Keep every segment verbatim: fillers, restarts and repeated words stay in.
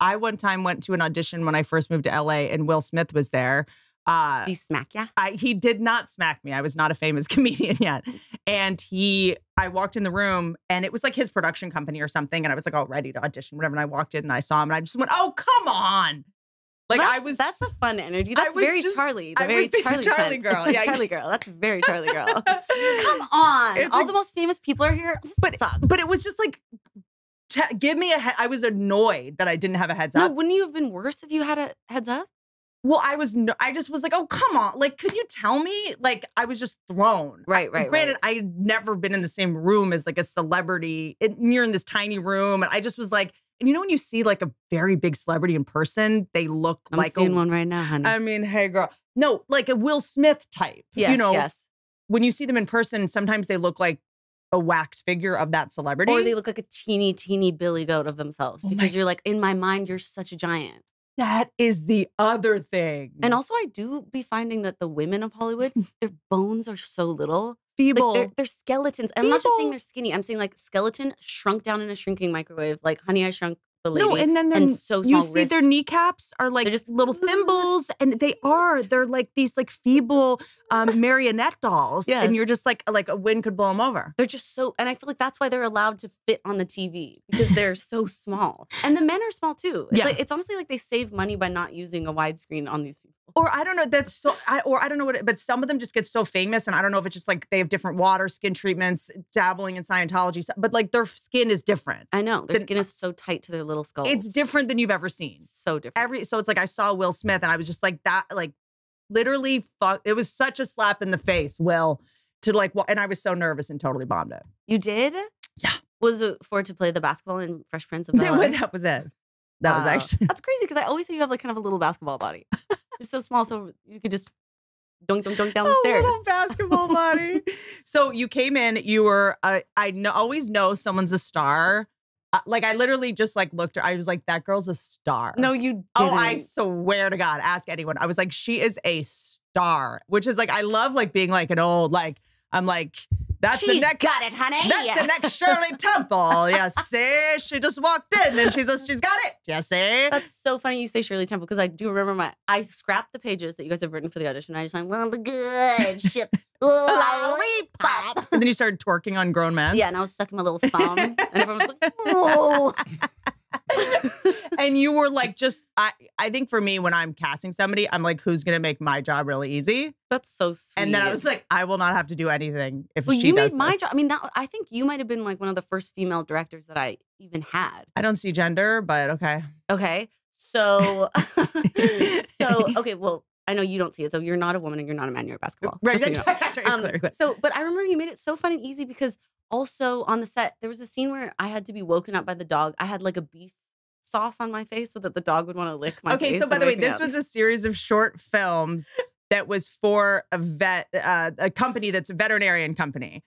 I one time went to an audition when I first moved to L A and Will Smith was there. Uh, he smack ya? I, he did not smack me. I was not a famous comedian yet. And he, I walked in the room and it was like his production company or something. And I was like all ready to audition, whatever. And I walked in and I saw him and I just went, oh, come on. Like that's, I was. That's a fun energy. That's very just, Charlie. The I very Charlie, Charlie girl. Yeah. Charlie girl. That's very Charlie girl. Come on. It's all like, the most famous people are here. This but, sucks. But it was just like, give me a head. I was annoyed that I didn't have a heads up. No, wouldn't you have been worse if you had a heads up? Well, I was, no, I just was like, oh, come on. Like, could you tell me? Like, I was just thrown. Right, right, Granted, right. I had never been in the same room as like a celebrity. It, you're in this tiny room. And I just was like, and you know when you see like a very big celebrity in person, they look I'm like- I'm seeing a, one right now, honey. I mean, hey, girl. No, like a Will Smith type. Yes, you know, yes. When you see them in person, sometimes they look like a wax figure of that celebrity. Or they look like a teeny, teeny billy goat of themselves. Oh because you're like, in my mind, you're such a giant. That is the other thing. And also I do be finding that the women of Hollywood, their bones are so little. Feeble. Like they're, they're skeletons. Feeble. I'm not just saying they're skinny. I'm saying like skeleton shrunk down in a shrinking microwave. Like Honey, I Shrunk the Lady. No, and then they're and so small You see wrists. Their kneecaps are like they're just little thimbles. And they are. They're like these like feeble um, marionette dolls. Yes. And you're just like, like a wind could blow them over. They're just so, and I feel like that's why they're allowed to fit on the T V. Because they're so small. And the men are small too. It's, yeah. like, it's honestly like they save money by not using a widescreen on these people. Or I don't know, that's so, I, or I don't know what, it, but some of them just get so famous and I don't know if it's just like they have different water, skin treatments, dabbling in Scientology, but like their skin is different. I know, their than, skin is so tight to their little skulls. It's different than you've ever seen. So different. Every So it's like I saw Will Smith and I was just like that, like literally, fuck, it was such a slap in the face, Will, to like, and I was so nervous and totally bombed it. You did? Yeah. Was it for to play the basketball in Fresh Prince of Bel-Air? That was it. That wow. was actually. That's crazy because I always say you have like kind of a little basketball body. It's so small, so you could just dunk, dunk, dunk down the stairs. A little basketball body. So you came in. You were. Uh, I know, always know someone's a star. Uh, like I literally just like looked. I was like, that girl's a star. No, you. Didn't. Oh, I swear to God. Ask anyone. I was like, she is a star. Which is like, I love like being like an old like. I'm like. That's she's the next, got it, honey. That's yeah. the next Shirley Temple. Yes, see? She just walked in and she's she's got it. Yes, see? That's so funny you say Shirley Temple because I do remember my, I scrapped the pages that you guys have written for the audition. I just went, well, the good ship lollipop. And then you started twerking on grown men. Yeah, and I was sucking my little thumb. And everyone was like, whoa. And you were like, just, I, I think for me, when I'm casting somebody, I'm like, who's going to make my job really easy? That's so sweet. And then I was like, I will not have to do anything if well, she does Well, you made my this. job. I mean, that, I think you might have been like one of the first female directors that I even had. I don't see gender, but okay. Okay. So, so okay, well, I know you don't see it. So you're not a woman and you're not a man, you're a basketball. Right. Just that's so you know. um, clear, clear. So, but I remember you made it so fun and easy because also on the set, there was a scene where I had to be woken up by the dog. I had like a beef sauce on my face so that the dog would want to lick my okay, face. Okay, so by the way, this up. was a series of short films that was for a vet, uh, a company that's a veterinarian company.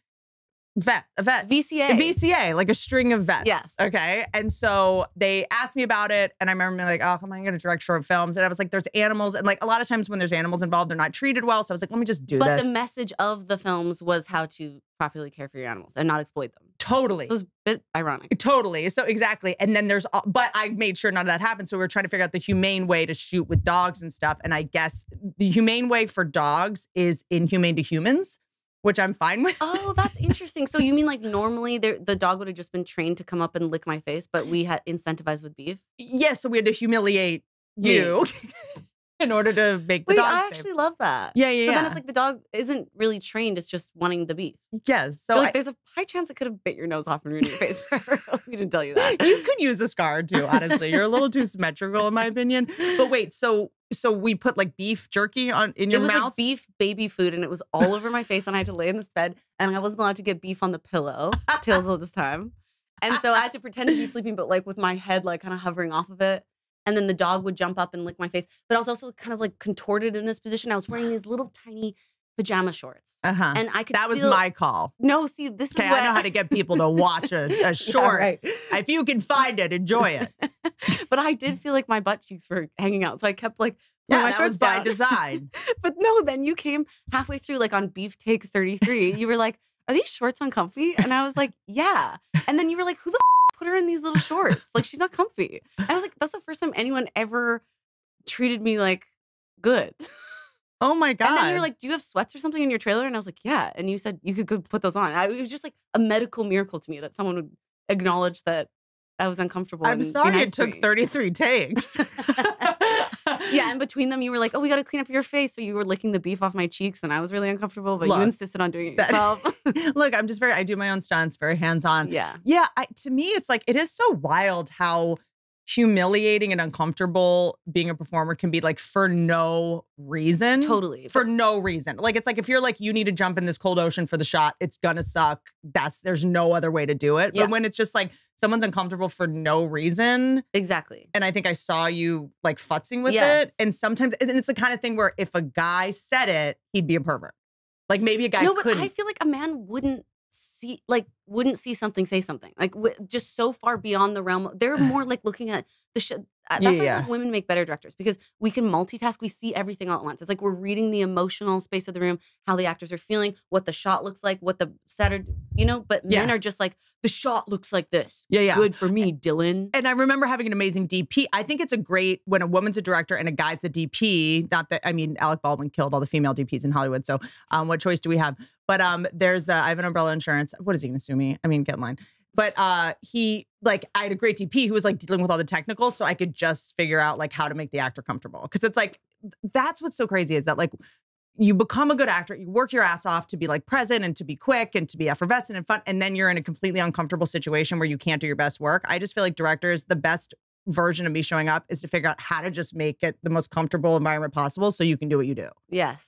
Vet, a vet. V C A. V C A, like a string of vets. Yes. Okay, and so they asked me about it and I remember being like, oh, am I going to direct short films? And I was like, there's animals. And like a lot of times when there's animals involved, they're not treated well. So I was like, let me just do but this. But the message of the films was how to properly care for your animals and not exploit them. Totally. So it was a bit ironic. Totally. So exactly. And then there's, all, but I made sure none of that happened. So we were trying to figure out the humane way to shoot with dogs and stuff. And I guess the humane way for dogs is inhumane to humans, which I'm fine with. Oh, that's interesting. So you mean like normally the dog would have just been trained to come up and lick my face, but we had incentivized with beef? Yes. Yeah, so we had to humiliate you. In order to make the Wait, dog I safe. actually love that. Yeah, yeah, so yeah. So then it's like the dog isn't really trained. It's just wanting the beef. Yes. So like, I, there's a high chance it could have bit your nose off and ruined your face forever. We didn't tell you that. You could use a scar too, honestly. You're a little too symmetrical in my opinion. But wait, so so we put like beef jerky on in your mouth? It was mouth? like beef baby food and it was all over my face and I had to lay in this bed and I wasn't allowed to get beef on the pillow till this time. And so I had to pretend to be sleeping but like with my head like kind of hovering off of it. And then the dog would jump up and lick my face. But I was also kind of like contorted in this position. I was wearing these little tiny pajama shorts. Uh-huh. And I could That feel, was my call. No, see, this is what. I know how to get people to watch a, a short. Yeah, right. If you can find it, enjoy it. But I did feel like my butt cheeks were hanging out. So I kept like, yeah, my that was by down. design. But no, then you came halfway through like on beef take thirty-three. You were like, are these shorts uncomfy? And I was like, yeah. And then you were like, who the f put her in these little shorts? Like, she's not comfy. And I was like, that's the first time anyone ever treated me like good. Oh my God. And then you were like, do you have sweats or something in your trailer? And I was like, yeah. And you said you could go put those on. I, it was just like a medical miracle to me that someone would acknowledge that I was uncomfortable. I'm sorry nice it took to thirty-three takes. Yeah, and between them, you were like, oh, we got to clean up your face. So you were licking the beef off my cheeks, and I was really uncomfortable, but look, you insisted on doing it yourself. That, look, I'm just very, I do my own stunts, very hands-on. Yeah. Yeah, I, to me, it's like, it is so wild how humiliating and uncomfortable being a performer can be, like, for no reason. Totally. For no reason. Like, it's like, if you're like, you need to jump in this cold ocean for the shot, it's gonna suck. That's, there's no other way to do it. Yeah. But when it's just like, someone's uncomfortable for no reason. Exactly. And I think I saw you like futzing with yes. it. And sometimes, and it's the kind of thing where if a guy said it, he'd be a pervert. Like, maybe a guy couldn't. No, but couldn't. I feel like a man wouldn't see, like, wouldn't see something, say something. Like, w just so far beyond the realm. Of, they're more like looking at the shit. That's yeah, why yeah. I think women make better directors, because we can multitask. We see everything all at once. It's like we're reading the emotional space of the room, how the actors are feeling, what the shot looks like, what the set are, you know, but yeah. men are just like, the shot looks like this. Yeah, yeah. Good for me, Dylan. And I remember having an amazing D P. I think it's a great, when a woman's a director and a guy's the D P, not that, I mean, Alec Baldwin killed all the female D Ps in Hollywood. So um, what choice do we have? But um, there's, uh, I have an umbrella insurance. What is he going to sue me? I mean, get in line. But uh, he, like, I had a great D P who was, like, dealing with all the technicals, so I could just figure out, like, how to make the actor comfortable. Because it's, like, that's what's so crazy is that, like, you become a good actor, you work your ass off to be, like, present and to be quick and to be effervescent and fun, and then you're in a completely uncomfortable situation where you can't do your best work. I just feel like directors, the best version of me showing up is to figure out how to just make it the most comfortable environment possible so you can do what you do. Yes.